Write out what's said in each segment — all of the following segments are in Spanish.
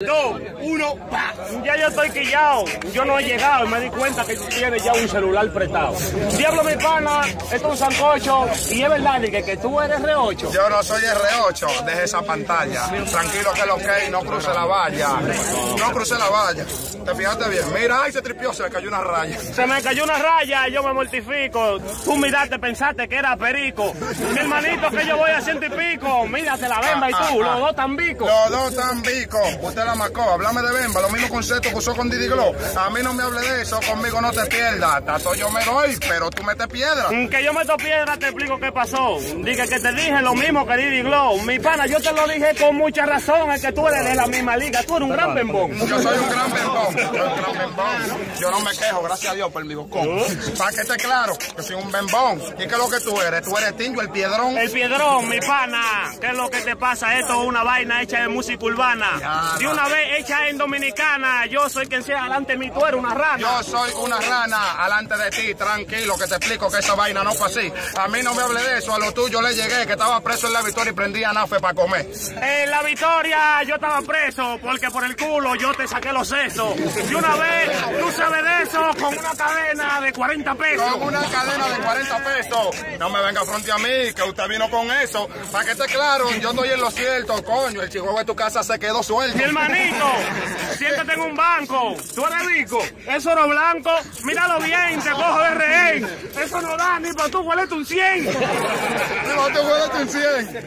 2, 1, ¡pa! Ya yo estoy quillado, yo no he llegado y me di cuenta que tú tienes ya un celular prestado. Diablo, mi pana, esto es un sancocho y es verdad que tú eres R8. Yo no soy R8, deje esa pantalla. Tranquilo que lo que no cruce la valla. No cruce la valla. Te fijaste bien, mira, ahí se tripió, se me cayó una raya. Se me cayó una raya y yo me mortifico. Tú miraste, pensaste que era perico. Mi hermanito que yo voy a 100 y pico, mírate la bemba y tú, los dos tan bicos. Los dos tan bicos. Macó, háblame de bemba, los mismos conceptos que usó con Didi Glow. A mí no me hable de eso, conmigo no te pierdas. Tato yo me doy, pero tú metes piedra. Que yo meto piedra, te explico qué pasó. Dije que te dije lo mismo que Didi Glow. Mi pana, yo te lo dije con mucha razón, es que tú eres de la misma liga, tú eres un gran bembón. Yo soy un gran bembón, Yo no me quejo, gracias a Dios por mi bocón. Para que esté claro, que soy un bembón. ¿Y qué es lo que tú eres? Tú eres Tinyo, el piedrón. El piedrón, mi pana. ¿Qué es lo que te pasa? Esto es una vaina hecha de música urbana. Ya, una vez hecha en dominicana, yo soy quien sea, adelante mi tú eres una rana. Yo soy una rana, adelante de ti, tranquilo, que te explico que esa vaina no fue así. A mí no me hable de eso, a lo tuyo le llegué, que estaba preso en La Victoria y prendía nafe para comer. En La Victoria yo estaba preso, porque por el culo yo te saqué los sesos. Y una vez tú sabes de eso con una cadena de 40 pesos. Con una cadena de 40 pesos. No me venga frente a mí, que usted vino con eso. Para que esté claro, yo estoy en lo cierto, coño, el chihuahua de tu casa se quedó suelto. Manito, siéntate en un banco, tú eres rico, es oro blanco, míralo bien, te cojo de rehén, eso no da ni para tú huelete un 100. No, tú huelete un 100,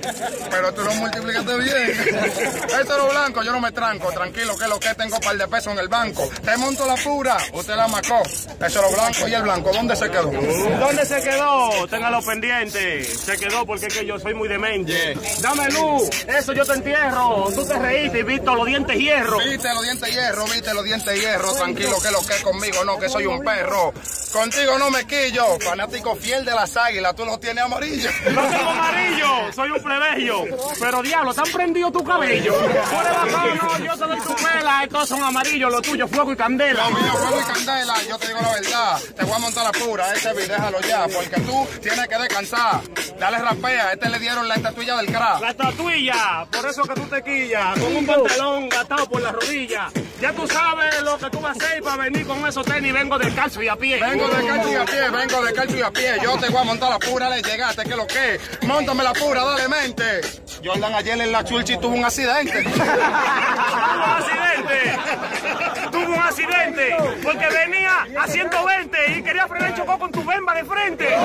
pero tú lo multiplicaste bien, es oro blanco, yo no me tranco, tranquilo que lo que tengo par de pesos en el banco, te monto la pura, usted la macó, es oro blanco y el blanco, ¿dónde se quedó? ¿Dónde se quedó? Téngalo pendiente, se quedó porque es que yo soy muy demente, dame luz, eso yo te entierro, tú te reíste y visto los dientes. Hierro. Viste los dientes hierro, viste los dientes hierro. Tranquilo que lo que es conmigo no, que soy un perro. Contigo no me quillo, fanático fiel de las águilas, tú lo tienes amarillo. No tengo amarillo, soy un plebeyo. Pero diablo, te han prendido tu cabello. Por el no, yo te doy tu pela, estos son amarillos, lo tuyo fuego y candela. Lo mío fuego y candela, yo te digo la verdad. Te voy a montar la pura, ese video déjalo ya, porque tú tienes que descansar. Dale rapea, le dieron la estatuilla del crack. La estatuilla, por eso que tú te quillas, con un pantalón gastado por las rodillas. Ya tú sabes lo que tú vas a hacer para venir con esos tenis. Vengo de calcio y a pie. Vengo de calcio y a pie, vengo de calcio y a pie. Yo te voy a montar la pura, le llegaste, que lo que es. Móntame la pura, dale mente. Jordan ayer en la Chulchi tuvo un accidente. Tuvo un accidente. Porque venía a 120 y quería frenar y chocó con tu bemba de frente.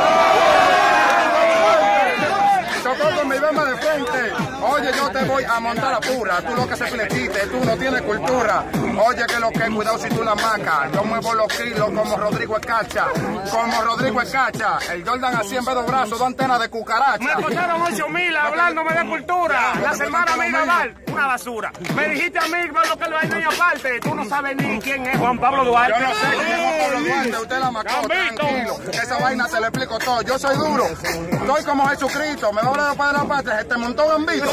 Chocó con mi bemba de frente. Oye, yo te voy a montar la pura. Tú lo que se fletiste, tú no tienes cultura. Oye, que lo que, cuidado si tú la macas. Yo muevo los kilos como Rodrigo Escacha. Como Rodrigo Escacha. El Jordan así en vez de brazos, dos antenas de cucaracha. Me costaron 8,000 hablándome de cultura. La semana me iba a dar una basura. Me dijiste a mí, lo que lo hay ni aparte. Tú no sabes ni quién es Juan Pablo Duarte. Yo no sé quién es Juan Pablo Duarte. Usted la macó, tranquilo. Esa vaina se le explico todo. Yo soy duro. Soy como Jesucristo. Me doble de padre a patria. Se te montó Gambito.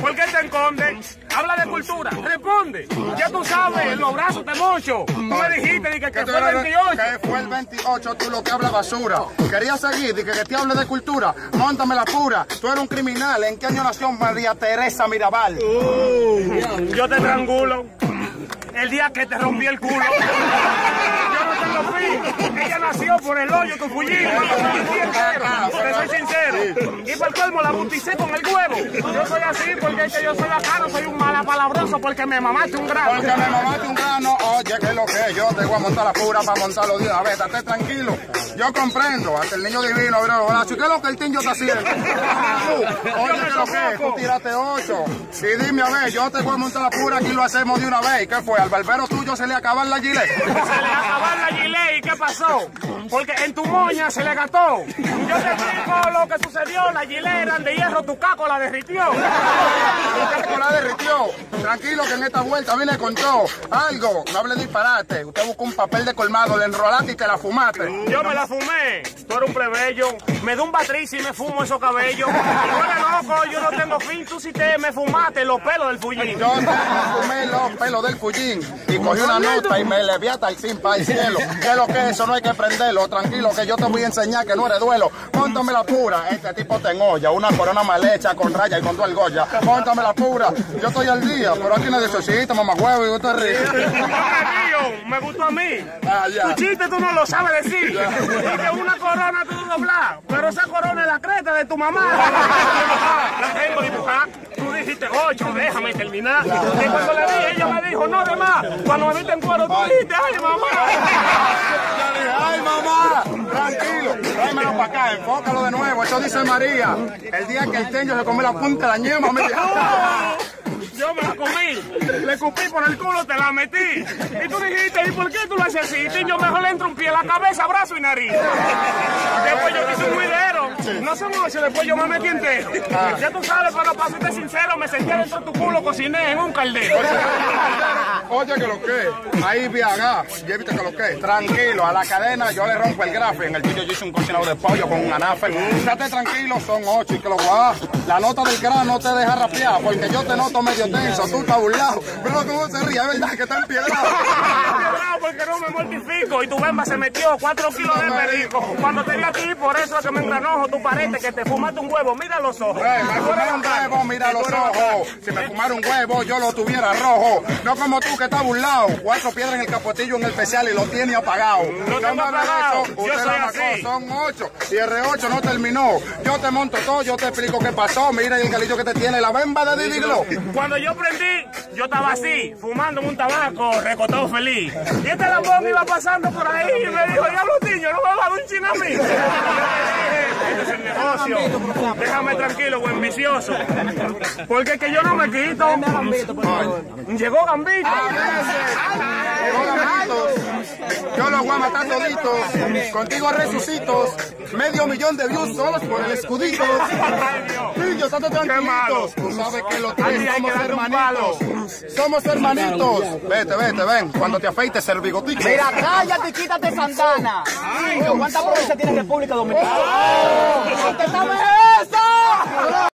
¿Por qué te escondes? Habla de cultura, responde. Ya tú sabes, los brazos te mocho. Tú me dijiste que fue el 28. Que fue el 28, tú lo que hablas basura. Quería seguir, dije que te hable de cultura. Móntame la pura, tú eres un criminal. ¿En qué año nació María Teresa Mirabal? Yo te trangulo el día que te rompí el culo. Ella nació por el hoyo que fullí. Te soy sincero. Y por el colmo la bauticé con el huevo. Yo soy así porque es que yo soy bacano, soy un malapalabroso porque me mamaste un grano. Porque me mamaste un grano. Oye, que lo que yo te voy a montar la pura para montarlo de una vez. Estate tranquilo. Yo comprendo. Hasta el niño divino abrió los brazos. ¿Qué es lo que el Tinyo está haciendo? Oye, que lo que tú tiraste 8. Sí, dime a ver, yo te voy a montar la pura. Aquí lo hacemos de una vez. ¿Qué fue? Al barbero tuyo se le acaban la gilet. ¿Y qué pasó? Porque en tu moña se le gastó. Yo te explico lo que sucedió. La gilera de hierro, tu caco la derritió. Tu caco la derritió. Tranquilo que en esta vuelta viene con todo. Algo, no hable disparate. Usted buscó un papel de colmado, le enrolaste y te la fumaste. Yo me la fumé. Tú eres un plebeyo. Me da un batriz y me fumo esos cabellos. Tú eres loco, yo no tengo fin. Tú sí te me fumaste los pelos del fullín. Yo me fumé los pelos del fullín. Y cogí una nota y me leviata al sin pa' el cielo. duelo, que eso no hay que prenderlo. Tranquilo, que yo te voy a enseñar que no eres duelo. Póntame la pura, este tipo te engolla. Una corona mal hecha, con raya y con tu argolla. Póntame la pura, yo estoy al día. Pero aquí no necesito, mamá huevo, y usted rico. Me gustó a mí. Tu chiste tú no lo sabes decir. Y que una corona tú doblas. Pero esa corona es la creta de tu mamá. La tengo dibujada. Tú dijiste 8, déjame terminar. Y cuando le dije, ella me dijo, no, de más. Cuando me viste en cuero, tú dijiste, ay, mamá. Ay, mamá, tranquilo, tráemelo para acá, enfócalo de nuevo. Eso dice María. El día que el Tinyo se comió la punta de la ñema, me dijo. Yo me la comí, le escupí por el culo, te la metí. Y tú dijiste, ¿y por qué tú lo haces así? Y yo mejor le entro un pie en la cabeza, brazo y nariz. Después yo quise un cuidero. No son 8, después yo me metí entero. Ya tú sabes, pero para serte sincero, me senté dentro de tu culo, cociné en un caldero. Oye, que lo que, ahí viaga, llévate que lo que. Tranquilo, a la cadena yo le rompo el grafo. En el Tinyo yo hice un cocinado de pollo con un anafe. Estate tranquilo, son 8 y que lo va. La nota del grano no te deja rapear, porque yo te noto medio tenso, tú estás burlado. Pero tú no se ríes, es verdad que está empiedrado. Porque no me mortifico. Y tu bemba se metió 4 kilos de perico. Cuando te vi a ti, por eso es que me engranojo. Tú parece que te fumaste un huevo, mira los ojos. Me fumé un huevo, mira los ojos. Si me fumara un huevo, yo lo tuviera rojo. No como tú que estás burlado. 4 piedras en el capotillo, en el especial, y lo tiene apagado. No tengo apagado, yo soy así. Son 8, y R8 no terminó. Yo te monto todo, yo te explico qué pasó. Mira el galillo que te tiene, la bemba de Didilo. Cuando yo prendí, yo estaba así, fumando un tabaco, recotado feliz. Y este lambón iba pasando por ahí y me dijo, diablo Tinyo, ¿no me vas a dar un chin a mí? Este es el negocio. Déjame tranquilo, buen vicioso. Porque es que yo no me quito. Llegó Gambito. Yo los voy a matar toditos. Contigo resucitos. 500,000 de views solos por el escudito. Tinyo, estate tranquilo. Tú sabes que los tres somos hermanitos. Somos hermanitos. Vete, vete, ven. Cuando te afeites el bigotito. Mira, cállate y quítate Santana. ¿Cuántas provincias tiene República Dominicana?